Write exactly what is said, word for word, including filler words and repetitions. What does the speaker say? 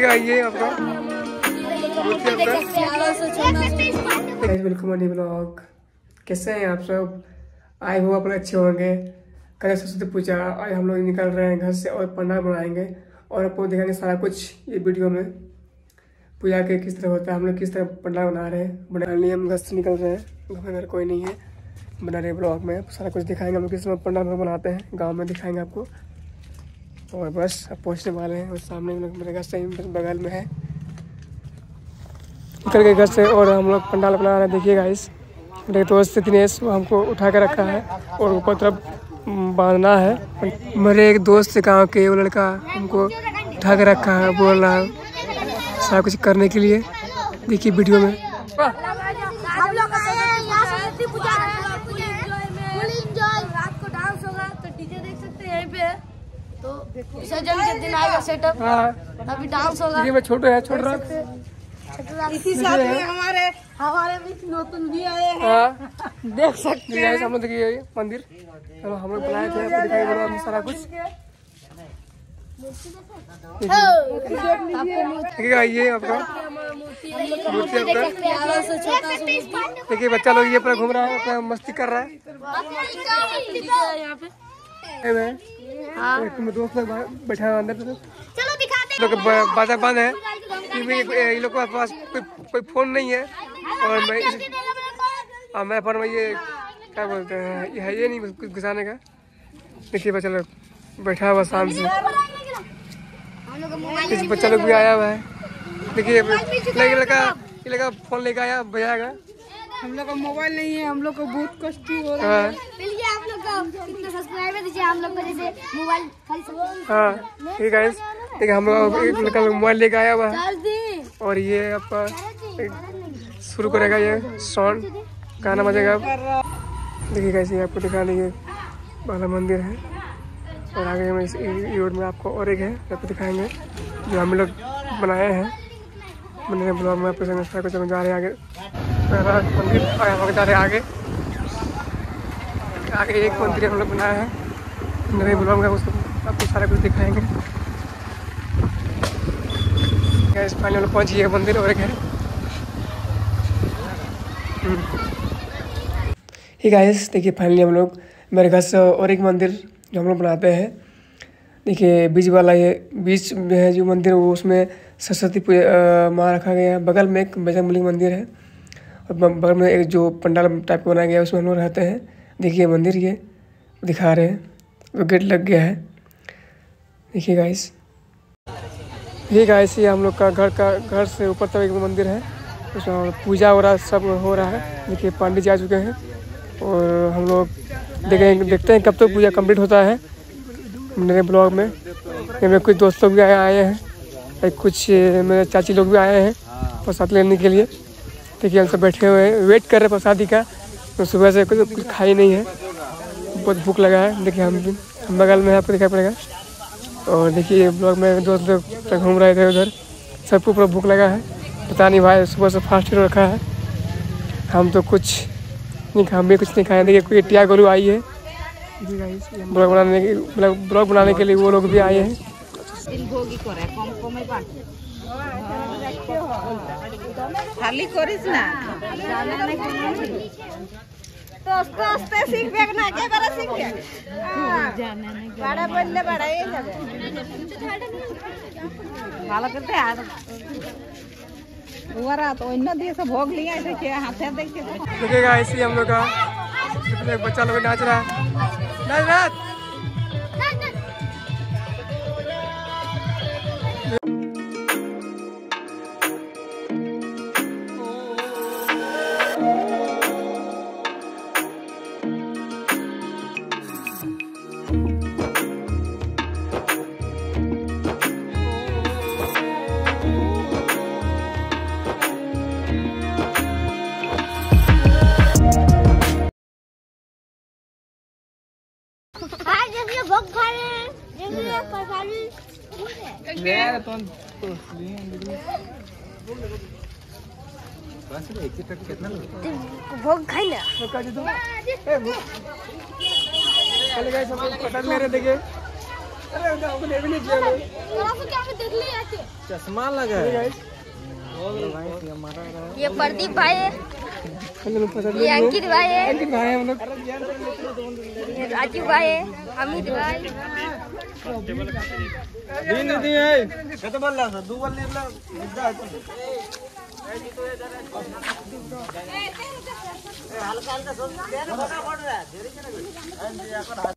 क्या ये आपका? वेलकम मनी ब्लॉग, कैसे हैं आप सब? आए हो अपने अच्छे होंगे। कल सरस्वती पूजा और हम लोग निकल रहे हैं घर से और पंडाल बनाएंगे और आपको दिखाएंगे सारा कुछ ये वीडियो में। पूजा के किस तरह होता है, हम लोग किस तरह पंडाल बना रहे हैं। बना लिए हम घर से निकल रहे हैं, घर में घर कोई नहीं है। बना रहे ब्लॉग में सारा कुछ दिखाएंगे हम लोग किस तरह पंडाल बनाते हैं, गाँव में दिखाएंगे आपको। और बस अब पहुँचने वाले हैं और सामने हम लोग मेरे घर से बगल में है, निकल के घर से और हम लोग पंडाल बना रहे हैं। देखिएगा इस मेरे दोस्त दिनेश वो हमको उठा कर रखा है और ऊपर तरफ बांधना है। मेरे एक दोस्त गांव के वो लड़का हमको उठा कर रखा है, बोल रहा है सारा कुछ करने के लिए। देखिए वीडियो में छोटे इसी साथ में हमारे हमारे बीच नोतुन भी आए हैं, देख सकते हैं। हम लोग देखिए मंदिर हम लोग बनाए थे, दिखाई दे रहा है सारा कुछ। देखिएगा ये आपका देखिए बच्चा लोग ये अपना घूम रहा है, अपना मस्ती कर रहा है। यहाँ पे दोस्त लोग बैठा है अंदर, बाजार बंद है, इन लोग के पास कोई कोई फोन नहीं है। और मैं और मैं फोन में ये क्या बोलते हैं ये है ये नहीं कुछ घुसाने का। देखिए बच्चा लोग बैठा हुआ शाम से, कुछ बच्चा लोग भी आया हुआ है। देखिए लड़का ये लड़का फोन लेकर आया बजाएगा। हम लोग का मोबाइल नहीं है, हम लोग को बहुत कष्ट हो रहा है। आप लोग को कितना सब्सक्राइबर दीजिए, हम लोग को जैसे मोबाइल खाली। हाँ ठीक है, देखिए हम लोग एक लड़का मोबाइल लेकर आया हुआ है और ये आपका शुरू करेगा ये सॉन्ग, गाना बजेगा। देखिए कैसे आपको दिखा देंगे वाला मंदिर है और आगे में इस रोड में आपको और एक है आपको दिखाएंगे जो हम लोग बनाए हैं। मैंने ब्लॉग में आपको समझता कुछ जा रहे हैं आगे मंदिर और हम लोग जा रहे हैं आगे आगे एक मंदिर हम लोग बनाए हैं। मेरे ब्लॉग में उसको आपको सारा कुछ दिखाएंगे। इस फाइनल में पहुँची है मंदिर और घर। ठीक है गाइस, देखिए फाइनली हम लोग मेरे घर से और एक मंदिर जो हम लोग बनाते हैं। देखिए बीच वाला ये बीच में है जो मंदिर वो उसमें सरस्वती पूजा माँ रखा गया है। बगल में एक बजरंगबली मंदिर है और बगल में एक जो पंडाल टाइप का बनाया गया है उसमें हम लोग रहते हैं। देखिए मंदिर ये दिखा रहे हैं, वो गेट लग गया है। देखिए गाइस ये गाइस ये हम लोग का घर का घर से ऊपर तक एक मंदिर है, उसमें पूजा हो रहा सब हो रहा है। देखिए पांडे जी आ चुके हैं और हम लोग देखें देखते हैं कब तक तो पूजा कंप्लीट होता है। मेरे ब्लॉग में मेरे कुछ दोस्त लोग भी आए आए हैं, कुछ मेरे चाची लोग भी आए हैं प्रसाद लेने के लिए। देखिए हम सब बैठे हुए हैं, वेट कर रहे हैं प्रसादी का। तो सुबह से कुछ कुछ खाई नहीं है, बहुत भूख लगा है। देखिए हम बगल में आपको दिखाई पड़ेगा। और देखिए ब्लॉग में दोस्त लोग घूम रहे थे उधर, सबको पूरा भूख लगा है। पता नहीं भाई सुबह से फास्ट रखा है, हम तो कुछ नहीं खा, हम भी कुछ नहीं खाए। देखिए कोई टिया गोलू आई है ब्लॉग बनाने के ब्लॉग बनाने के लिए, वो लोग भी आए हैं। तो उसको उसपे सीख फेंकना क्या करा सीख गया बड़ा बल्ले बड़ा ये वाला करते यार हुआ रहा तो इन्होंने दिए सब भोग लिया ऐसे क्या हाथ से देख के। देखिएगा ऐसे हम लोग का बच्चा लोग नाच रहा है, नाच रहा है। भोग खाई ना देखिए चश्मा लगा है ये प्रदीप भाई है, ये अंकित भाई है, राजीव भाई है, अमित भाई है।